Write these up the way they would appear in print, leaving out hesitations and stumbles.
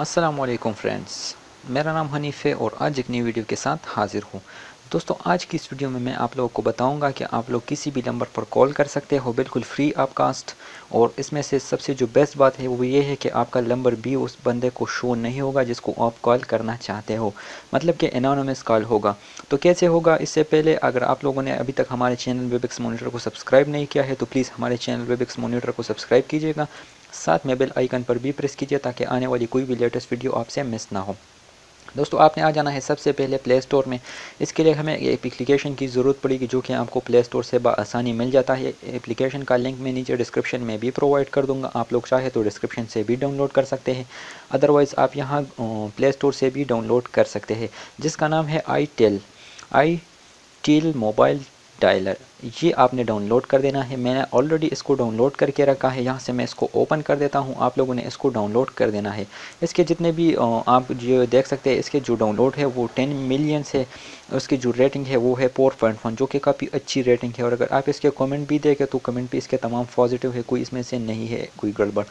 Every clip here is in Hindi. अस्सलामुअलैकुम फ्रेंड्स, मेरा नाम हनीफ़ है और आज एक नई वीडियो के साथ हाज़िर हूँ। दोस्तों, आज की इस वीडियो में मैं आप लोगों को बताऊंगा कि आप लोग किसी भी नंबर पर कॉल कर सकते हो, बिल्कुल फ्री आप कास्ट। और इसमें से सबसे जो बेस्ट बात है वो ये है कि आपका नंबर भी उस बंदे को शो नहीं होगा जिसको आप कॉल करना चाहते हो, मतलब कि एनोनिमस कॉल होगा। तो कैसे होगा, इससे पहले अगर आप लोगों ने अभी तक हमारे चैनल वेबएक्स मॉनिटर को सब्सक्राइब नहीं किया है तो प्लीज़ हमारे चैनल वेबएक्स मॉनिटर को सब्सक्राइब कीजिएगा, साथ में बेल आइकन पर भी प्रेस कीजिए ताकि आने वाली कोई भी लेटेस्ट वीडियो आपसे मिस ना हो। दोस्तों, आपने आ जाना है सबसे पहले प्ले स्टोर में। इसके लिए हमें एक एप्लीकेशन की ज़रूरत पड़ेगी जो कि आपको प्ले स्टोर से आसानी मिल जाता है। एप्लीकेशन का लिंक मैं नीचे डिस्क्रिप्शन में भी प्रोवाइड कर दूंगा, आप लोग चाहे तो डिस्क्रिप्शन से भी डाउनलोड कर सकते हैं, अदरवाइज़ आप यहाँ प्ले स्टोर से भी डाउनलोड कर सकते हैं, जिसका नाम है iTel मोबाइल डायलर। ये आपने डाउनलोड कर देना है। मैंने ऑलरेडी इसको डाउनलोड करके रखा है, यहाँ से मैं इसको ओपन कर देता हूँ, आप लोगों ने इसको डाउनलोड कर देना है। इसके जितने भी आप जो देख सकते हैं, इसके जो डाउनलोड है वो 10 मिलियन है। उसकी जो रेटिंग है वो है 4.1, जो कि काफ़ी अच्छी रेटिंग है। और अगर आप इसके कमेंट भी देखें तो कमेंट भी इसके तमाम पॉजिटिव है, कोई इसमें से नहीं है कोई गड़बड़।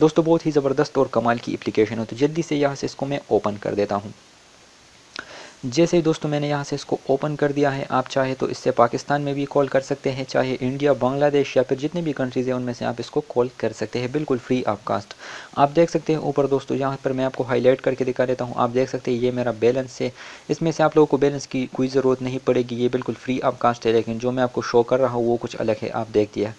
दोस्तों, बहुत ही ज़बरदस्त और कमाल की एप्लीकेशन है। तो जल्दी से यहाँ से इसको मैं ओपन कर देता हूँ। जैसे ही दोस्तों मैंने यहाँ से इसको ओपन कर दिया है, आप चाहे तो इससे पाकिस्तान में भी कॉल कर सकते हैं, चाहे इंडिया, बांग्लादेश या फिर जितने भी कंट्रीज़ हैं उनमें से आप इसको कॉल कर सकते हैं, बिल्कुल फ्री ऑफ कास्ट। आप देख सकते हैं ऊपर दोस्तों, यहाँ पर मैं आपको हाईलाइट करके दिखा देता हूँ। आप देख सकते हैं ये मेरा बैलेंस है, इसमें से आप लोगों को बैलेंस की कोई ज़रूरत नहीं पड़ेगी, ये बिल्कुल फ्री ऑफ कास्ट है। लेकिन जो मैं आपको शो कर रहा हूँ वो कुछ अलग है। आप देख दिया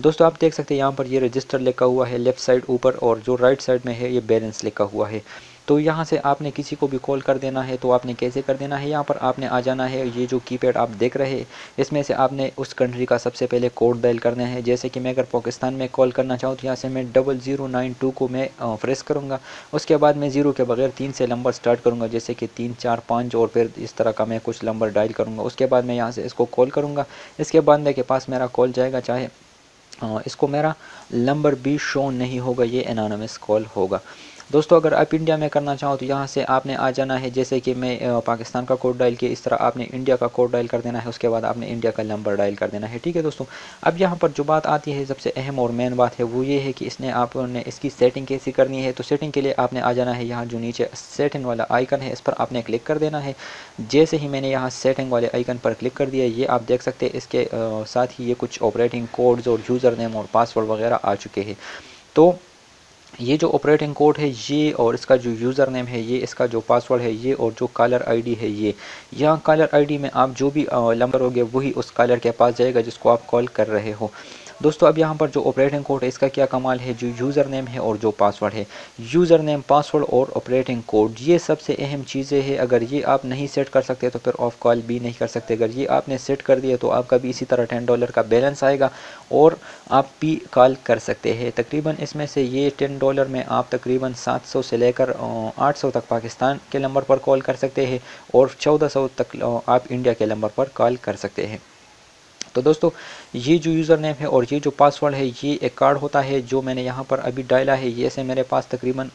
दोस्तों, आप देख सकते हैं यहाँ पर ये रजिस्टर लिखा हुआ है लेफ़्ट साइड ऊपर, और जो राइट साइड में है ये बैलेंस लिखा हुआ है। तो यहाँ से आपने किसी को भी कॉल कर देना है। तो आपने कैसे कर देना है, यहाँ पर आपने आ जाना है, ये जो कीपैड आप देख रहे हैं इसमें से आपने उस कंट्री का सबसे पहले कोड डायल करना है। जैसे कि मैं अगर पाकिस्तान में कॉल करना चाहूँ तो यहाँ से मैं 0092 को मैं प्रेस करूँगा। उसके बाद मैं ज़ीरो के बगैर 3 से नंबर स्टार्ट करूँगा, जैसे कि 3, 4, 5 और फिर इस तरह का मैं कुछ नंबर डायल करूँगा। उसके बाद मैं यहाँ से इसको कॉल करूँगा, इसके बंदे के पास मेरा कॉल जाएगा। चाहे इसको मेरा नंबर भी शो नहीं होगा, ये एनोनिमस कॉल होगा। दोस्तों, अगर आप इंडिया में करना चाहो तो यहाँ से आपने आ जाना है, जैसे कि मैं पाकिस्तान का कोड डायल किया, इस तरह आपने इंडिया का कोड डायल कर देना है। उसके बाद आपने इंडिया का नंबर डायल कर देना है। ठीक है दोस्तों, अब यहाँ पर जो बात आती है सबसे अहम और मेन बात है वो ये है कि इसने आपने इसकी सेटिंग कैसी करनी है। तो सेटिंग के लिए आपने आ जाना है, यहाँ जो नीचे सेटिंग वाला आइकन है इस पर आपने क्लिक कर देना है। जैसे ही मैंने यहाँ सेटिंग वाले आइकन पर क्लिक कर दिया, ये आप देख सकते हैं इसके साथ ही ये कुछ ऑपरेटिंग कोड्स और यूज़र नेम और पासवर्ड वगैरह आ चुके हैं। तो ये जो ऑपरेटिंग कोड है ये, और इसका जो यूज़र नेम है ये, इसका जो पासवर्ड है ये, और जो कॉलर आईडी है ये। यहाँ कॉलर आईडी में आप जो भी नंबर होगे वही उस कॉलर के पास जाएगा जिसको आप कॉल कर रहे हो। दोस्तों, अब यहाँ पर जो ऑपरेटिंग कोड है इसका क्या कमाल है, जो यूज़र नेम है और जो पासवर्ड है। यूज़र नेम, पासवर्ड और ऑपरेटिंग कोड, ये सबसे अहम चीज़ें हैं। अगर ये आप नहीं सेट कर सकते तो फिर ऑफ कॉल भी नहीं कर सकते। अगर ये आपने सेट कर दिया तो आपका भी इसी तरह $10 का बैलेंस आएगा और आप भी कॉल कर सकते हैं। तकरीबन इसमें से ये $10 में आप तकरीबन 700 से लेकर 800 तक पाकिस्तान के नंबर पर कॉल कर सकते हैं और 1400 तक आप इंडिया के नंबर पर कॉल कर सकते हैं। तो दोस्तों, ये जो यूज़र नेम है और ये जो पासवर्ड है ये एक कार्ड होता है जो मैंने यहाँ पर अभी डाला है। ये से मेरे पास तकरीबन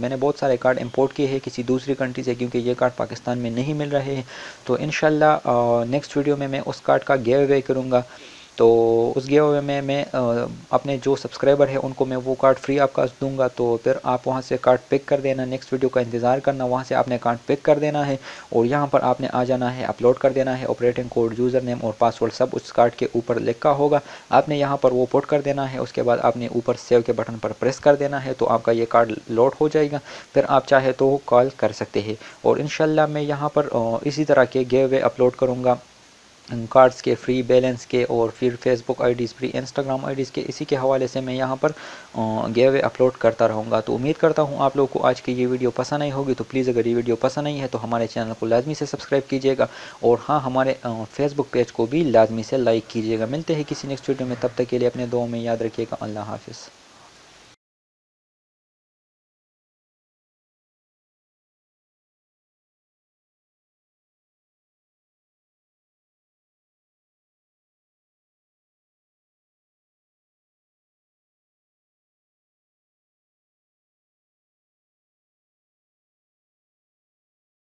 मैंने बहुत सारे कार्ड इंपोर्ट किए हैं किसी दूसरी कंट्री से, क्योंकि ये कार्ड पाकिस्तान में नहीं मिल रहे हैं। तो इंशाल्लाह नेक्स्ट वीडियो में मैं उस कार्ड का गिव अवे करूँगा। तो उस गिव अवे में मैं अपने जो सब्सक्राइबर है उनको मैं वो कार्ड फ्री ऑफ कास्ट दूंगा। तो फिर आप वहाँ से कार्ड पिक कर देना, नेक्स्ट वीडियो का इंतज़ार करना, वहाँ से आपने कार्ड पिक कर देना है और यहाँ पर आपने आ जाना है, अपलोड कर देना है। ऑपरेटिंग कोड, यूज़र नेम और पासवर्ड सब उस कार्ड के ऊपर लिखा होगा, आपने यहाँ पर वो पुट कर देना है। उसके बाद आपने ऊपर सेव के बटन पर प्रेस कर देना है तो आपका ये कार्ड लोड हो जाएगा, फिर आप चाहे तो कॉल कर सकते हैं। और इंशाल्लाह मैं यहाँ पर इसी तरह के गिव अवे अपलोड करूँगा, कार्ड्स के, फ्री बैलेंस के, और फिर Facebook IDs, free Instagram IDs के। इसी के हवाले से मैं यहाँ पर गिव अवे अपलोड करता रहूँगा। तो उम्मीद करता हूँ आप लोगों को आज की ये वीडियो पसंद आई होगी। तो प्लीज़ अगर ये वीडियो पसंद आई है तो हमारे चैनल को लाजमी से सब्सक्राइब कीजिएगा और हाँ, हमारे फेसबुक पेज को भी लाजमी से लाइक कीजिएगा। मिलते हैं किसी नेक्स्ट वीडियो में, तब तक के लिए अपने दुआओं में याद रखिएगा। अल्लाह हाफिज़।